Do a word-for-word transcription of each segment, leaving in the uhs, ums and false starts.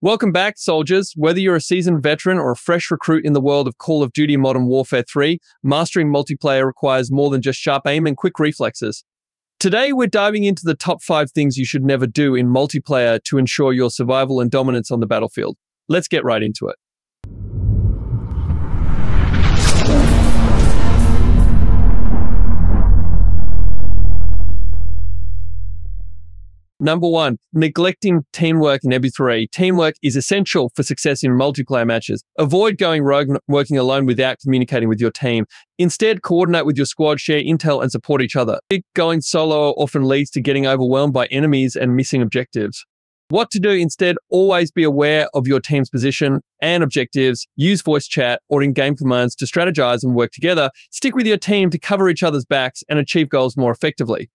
Welcome back, soldiers. Whether you're a seasoned veteran or a fresh recruit in the world of Call of Duty Modern Warfare three, mastering multiplayer requires more than just sharp aim and quick reflexes. Today, we're diving into the top five things you should never do in multiplayer to ensure your survival and dominance on the battlefield. Let's get right into it. Number one, neglecting teamwork and M B three. Teamwork is essential for success in multiplayer matches. Avoid going rogue and working alone without communicating with your team. Instead, coordinate with your squad, share intel, and support each other. Going solo often leads to getting overwhelmed by enemies and missing objectives. What to do instead? Always be aware of your team's position and objectives. Use voice chat or in-game commands to strategize and work together. Stick with your team to cover each other's backs and achieve goals more effectively.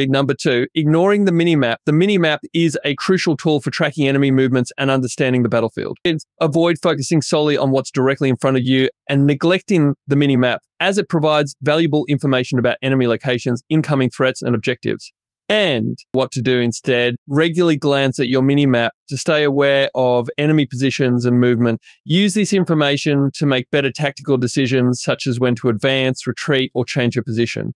Number two, ignoring the minimap. The minimap is a crucial tool for tracking enemy movements and understanding the battlefield. Avoid focusing solely on what's directly in front of you and neglecting the minimap, as it provides valuable information about enemy locations, incoming threats, and objectives. And what to do instead, regularly glance at your minimap to stay aware of enemy positions and movement. Use this information to make better tactical decisions, such as when to advance, retreat, or change your position.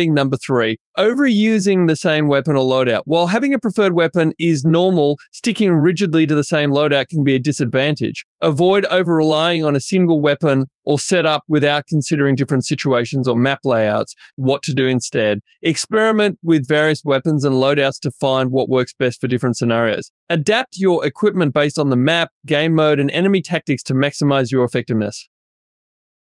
Number three, overusing the same weapon or loadout. While having a preferred weapon is normal, sticking rigidly to the same loadout can be a disadvantage. Avoid over-relying on a single weapon or setup without considering different situations or map layouts. What to do instead? Experiment with various weapons and loadouts to find what works best for different scenarios. Adapt your equipment based on the map, game mode, and enemy tactics to maximize your effectiveness.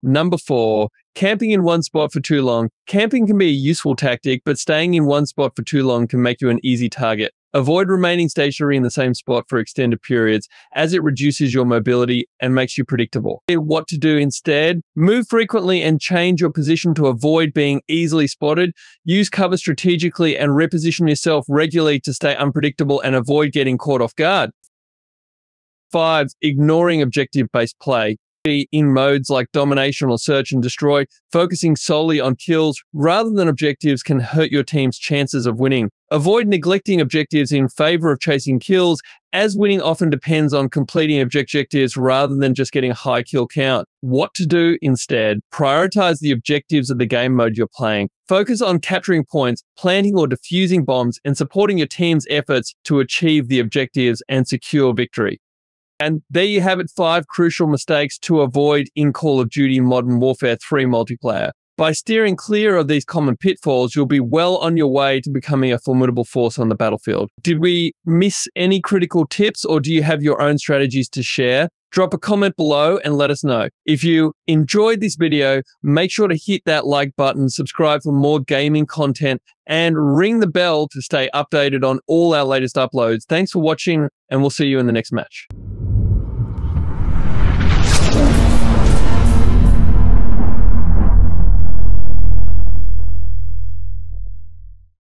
Number four, camping in one spot for too long. Camping can be a useful tactic, but staying in one spot for too long can make you an easy target. Avoid remaining stationary in the same spot for extended periods, as it reduces your mobility and makes you predictable. What to do instead? Move frequently and change your position to avoid being easily spotted. Use cover strategically and reposition yourself regularly to stay unpredictable and avoid getting caught off guard. Five, ignoring objective-based play. In modes like domination or search and destroy, focusing solely on kills rather than objectives can hurt your team's chances of winning. Avoid neglecting objectives in favor of chasing kills, as winning often depends on completing objectives rather than just getting a high kill count. What to do instead? Prioritize the objectives of the game mode you're playing. Focus on capturing points, planting or defusing bombs, and supporting your team's efforts to achieve the objectives and secure victory. And there you have it, five crucial mistakes to avoid in Call of Duty Modern Warfare three multiplayer. By steering clear of these common pitfalls, you'll be well on your way to becoming a formidable force on the battlefield. Did we miss any critical tips, or do you have your own strategies to share? Drop a comment below and let us know. If you enjoyed this video, make sure to hit that like button, subscribe for more gaming content, and ring the bell to stay updated on all our latest uploads. Thanks for watching, and we'll see you in the next match.